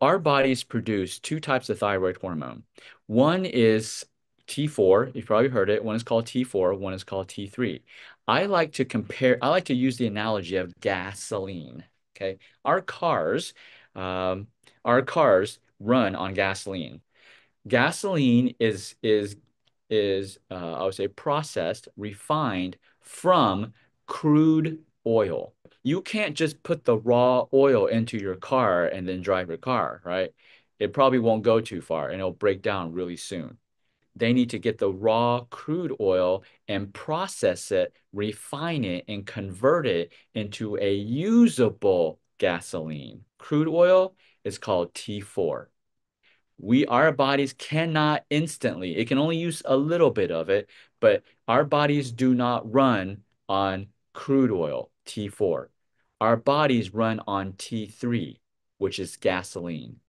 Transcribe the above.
our bodies produce two types of thyroid hormone. One is T4, you've probably heard it. One is called T4, one is called T3. I like to use the analogy of gasoline, okay? Our cars run on gasoline. Gasoline is I would say, processed, refined from crude oil. You can't just put the raw oil into your car and then drive your car, right? It probably won't go too far and it'll break down really soon. They need to get the raw crude oil and process it, refine it, and convert it into a usable gasoline. Crude oil is called T4. Our bodies cannot instantly, it can only use a little bit of it, but our bodies do not run on crude oil, T4. Our bodies run on T3, which is gasoline.